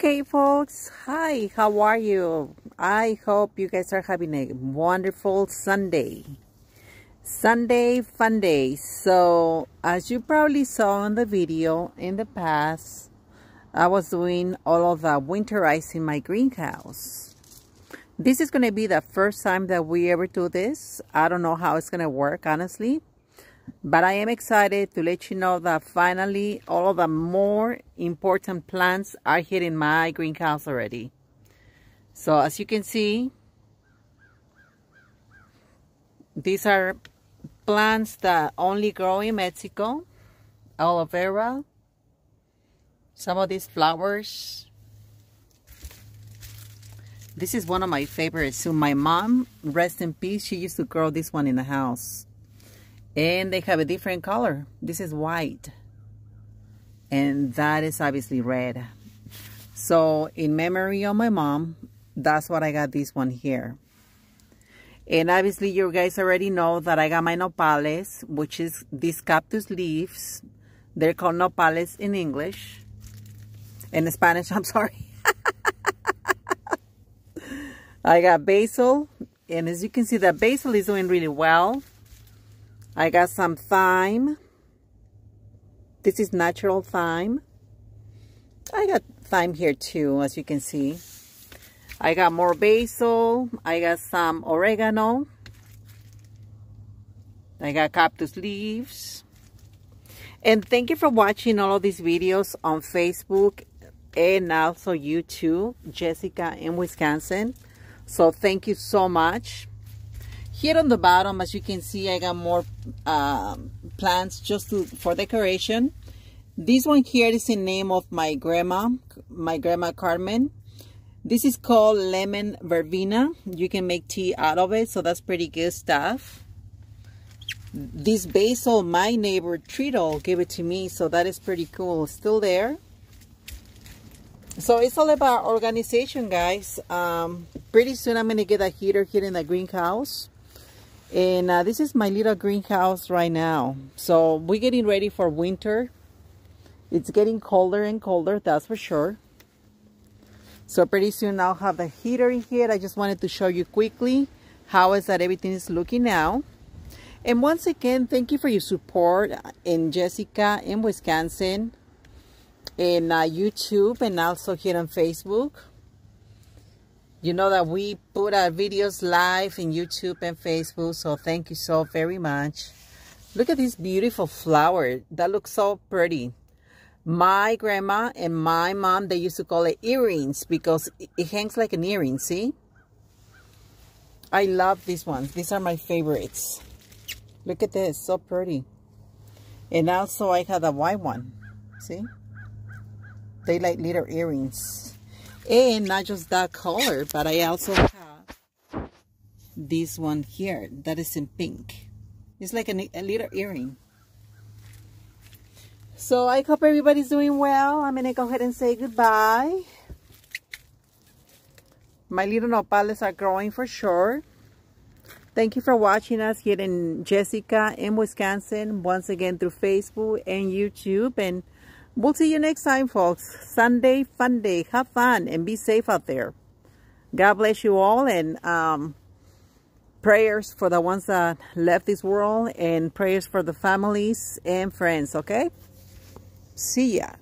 Okay folks, hi, how are you? I hope you guys are having a wonderful Sunday fun day. So as you probably saw in the video in the past, I was doing all of the winterizing my greenhouse. This is going to be the first time that we ever do this. I don't know how it's going to work, honestly, but I am excited to let you know that finally all of the more important plants are here in my greenhouse already. So as you can see, these are plants that only grow in Mexico. Aloe vera, some of these flowers. This is one of my favorites. So my mom, rest in peace, she used to grow this one in the house. And they have a different color. This is white, and that is obviously red. So in memory of my mom, that's what I got this one here. And obviously you guys already know that I got my nopales, which is these cactus leaves. They're called nopales in English. In Spanish, I'm sorry. I got basil, and as you can see, the basil is doing really well. I got some thyme. This is natural thyme. I got thyme here too, as you can see. I got more basil. I got some oregano. I got cactus leaves. And thank you for watching all of these videos on Facebook and also YouTube, Jessica in Wisconsin. So thank you so much. Here on the bottom, as you can see, I got more plants just for decoration. This one here is the name of my grandma Carmen. This is called lemon verbena. You can make tea out of it, so that's pretty good stuff. This basil, my neighbor Trito gave it to me, so that is pretty cool. Still there. So it's all about organization, guys. Pretty soon I'm going to get a heater here in the greenhouse. And this is my little greenhouse right now. So we're getting ready for winter. It's getting colder and colder, that's for sure. So pretty soon I'll have the heater in here. I just wanted to show you quickly how is that everything is looking now. And once again, thank you for your support in Jessica in Wisconsin, in YouTube, and also here on Facebook. You know that we put our videos live in YouTube and Facebook, so thank you so very much. Look at this beautiful flower. That looks so pretty. My grandma and my mom, they used to call it earrings because it hangs like an earring, see? I love these ones. These are my favorites. Look at this, so pretty. And also I have a white one, see? They like little earrings. And not just that color, but I also have this one here that is in pink. It's like a little earring. So I hope everybody's doing well. I'm going to go ahead and say goodbye. My little nopales are growing for sure. Thank you for watching us here in Jessica in Wisconsin. Once again through Facebook and YouTube. And we'll see you next time, folks. Sunday fun day. Have fun and be safe out there. God bless you all, and prayers for the ones that left this world, and prayers for the families and friends, okay? See ya.